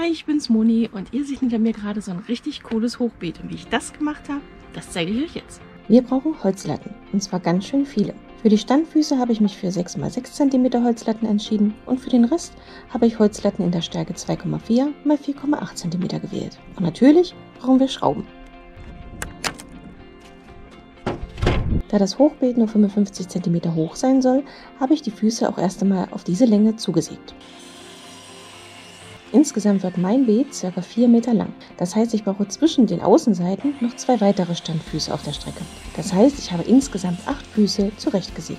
Hi, ich bin's Moni und ihr seht hinter mir gerade so ein richtig cooles Hochbeet. Und wie ich das gemacht habe, das zeige ich euch jetzt. Wir brauchen Holzlatten und zwar ganz schön viele. Für die Standfüße habe ich mich für 6x6 cm Holzlatten entschieden und für den Rest habe ich Holzlatten in der Stärke 2,4 x 4,8 cm gewählt. Und natürlich brauchen wir Schrauben. Da das Hochbeet nur 55 cm hoch sein soll, habe ich die Füße auch erst einmal auf diese Länge zugesägt. Insgesamt wird mein Beet ca. 4 Meter lang. Das heißt, ich brauche zwischen den Außenseiten noch 2 weitere Standfüße auf der Strecke. Das heißt, ich habe insgesamt 8 Füße zurechtgesägt.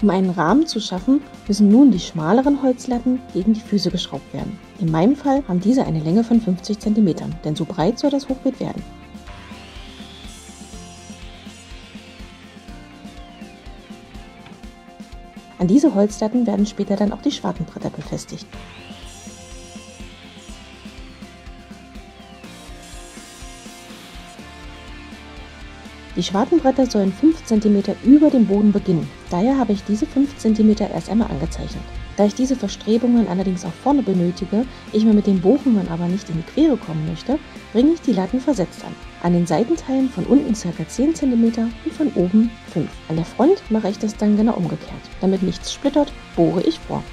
Um einen Rahmen zu schaffen, müssen nun die schmaleren Holzlatten gegen die Füße geschraubt werden. In meinem Fall haben diese eine Länge von 50 cm, denn so breit soll das Hochbeet werden. An diese Holzlatten werden später dann auch die Schwartenbretter befestigt. Die Schwartenbretter sollen 5 cm über dem Boden beginnen, daher habe ich diese 5 cm erst einmal angezeichnet. Da ich diese Verstrebungen allerdings auch vorne benötige, ich mir mit den Bochungen aber nicht in die Quere kommen möchte, bringe ich die Latten versetzt an. An den Seitenteilen von unten ca. 10 cm und von oben 5. An der Front mache ich das dann genau umgekehrt. Damit nichts splittert, bohre ich vor.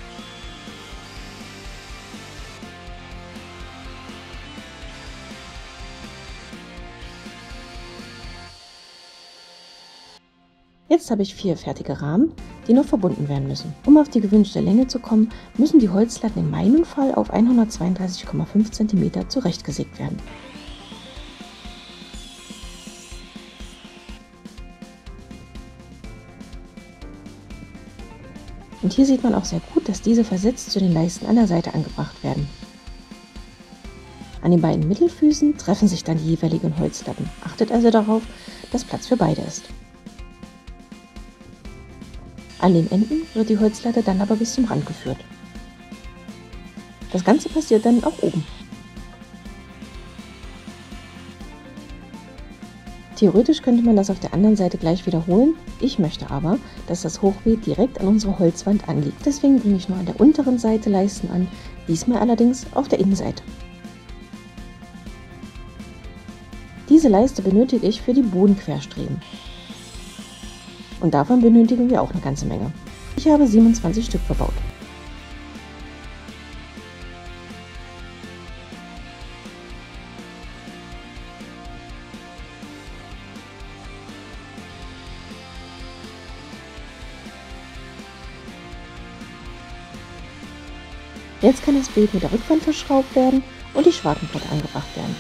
Jetzt habe ich 4 fertige Rahmen, die noch verbunden werden müssen. Um auf die gewünschte Länge zu kommen, müssen die Holzlatten in meinem Fall auf 132,5 cm zurechtgesägt werden. Und hier sieht man auch sehr gut, dass diese versetzt zu den Leisten an der Seite angebracht werden. An den beiden Mittelfüßen treffen sich dann die jeweiligen Holzlatten. Achtet also darauf, dass Platz für beide ist. An den Enden wird die Holzlatte dann aber bis zum Rand geführt. Das Ganze passiert dann auch oben. Theoretisch könnte man das auf der anderen Seite gleich wiederholen, ich möchte aber, dass das Hochbeet direkt an unserer Holzwand anliegt. Deswegen bringe ich nur an der unteren Seite Leisten an, diesmal allerdings auf der Innenseite. Diese Leiste benötige ich für die Bodenquerstreben. Und davon benötigen wir auch eine ganze Menge. Ich habe 27 Stück verbaut. Jetzt kann das Beet mit der Rückwand verschraubt werden und die Schwartenbretter angebracht werden.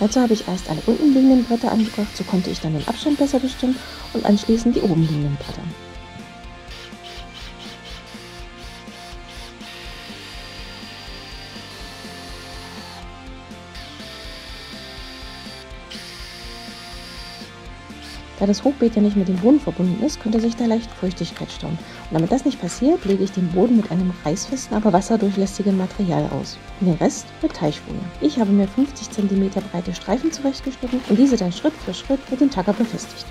Dazu habe ich erst alle unten liegenden Bretter angebracht, so konnte ich dann den Abstand besser bestimmen und anschließend die oben liegenden Bretter. Da das Hochbeet ja nicht mit dem Boden verbunden ist, könnte sich da leicht Feuchtigkeit stauen. Und damit das nicht passiert, lege ich den Boden mit einem reißfesten, aber wasserdurchlässigen Material aus. Und den Rest mit Teichfolie. Ich habe mir 50 cm breite Streifen zurechtgeschnitten und diese dann Schritt für Schritt mit dem Tacker befestigt.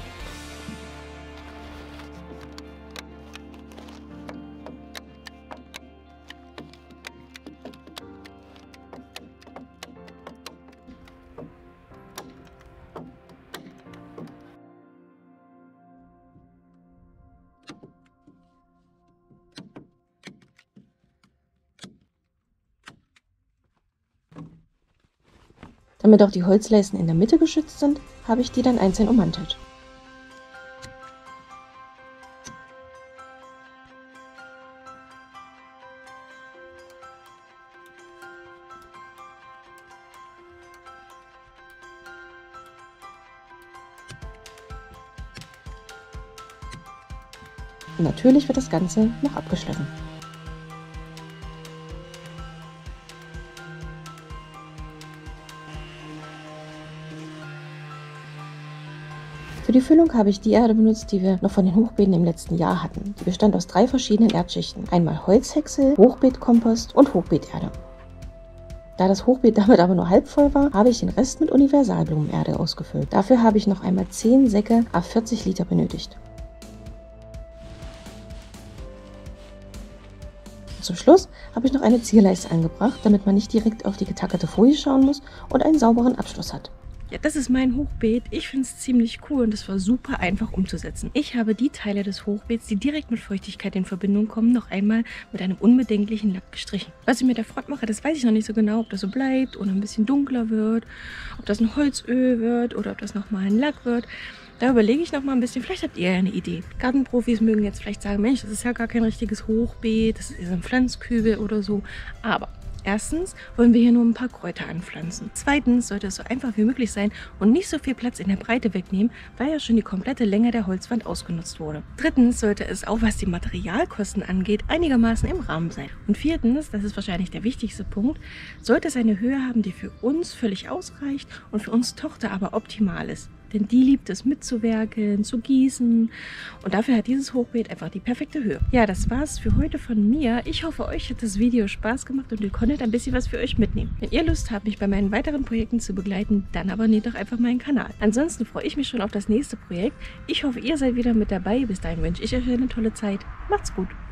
Damit auch die Holzleisten in der Mitte geschützt sind, habe ich die dann einzeln ummantelt. Und natürlich wird das Ganze noch abgeschlossen. Für die Füllung habe ich die Erde benutzt, die wir noch von den Hochbeeten im letzten Jahr hatten. Die bestand aus 3 verschiedenen Erdschichten. Einmal Holzhäcksel, Hochbeetkompost und Hochbeeterde. Da das Hochbeet damit aber nur halb voll war, habe ich den Rest mit Universalblumenerde ausgefüllt. Dafür habe ich noch einmal 10 Säcke à 40 Liter benötigt. Zum Schluss habe ich noch eine Zierleiste angebracht, damit man nicht direkt auf die getackerte Folie schauen muss und einen sauberen Abschluss hat. Ja, das ist mein Hochbeet. Ich finde es ziemlich cool und es war super einfach umzusetzen. Ich habe die Teile des Hochbeets, die direkt mit Feuchtigkeit in Verbindung kommen, noch einmal mit einem unbedenklichen Lack gestrichen. Was ich mit der Front mache, das weiß ich noch nicht so genau, ob das so bleibt oder ein bisschen dunkler wird, ob das ein Holzöl wird oder ob das nochmal ein Lack wird. Da überlege ich noch mal ein bisschen, vielleicht habt ihr ja eine Idee. Gartenprofis mögen jetzt vielleicht sagen, Mensch, das ist ja gar kein richtiges Hochbeet, das ist ein Pflanzkübel oder so, aber erstens wollen wir hier nur ein paar Kräuter anpflanzen. Zweitens sollte es so einfach wie möglich sein und nicht so viel Platz in der Breite wegnehmen, weil ja schon die komplette Länge der Holzwand ausgenutzt wurde. Drittens sollte es auch, was die Materialkosten angeht, einigermaßen im Rahmen sein. Und viertens, das ist wahrscheinlich der wichtigste Punkt, sollte es eine Höhe haben, die für uns völlig ausreicht und für uns Tochter aber optimal ist. Denn die liebt es mitzuwerkeln, zu gießen und dafür hat dieses Hochbeet einfach die perfekte Höhe. Ja, das war's für heute von mir. Ich hoffe, euch hat das Video Spaß gemacht und ihr konntet ein bisschen was für euch mitnehmen. Wenn ihr Lust habt, mich bei meinen weiteren Projekten zu begleiten, dann abonniert doch einfach meinen Kanal. Ansonsten freue ich mich schon auf das nächste Projekt. Ich hoffe, ihr seid wieder mit dabei. Bis dahin wünsche ich euch eine tolle Zeit. Macht's gut!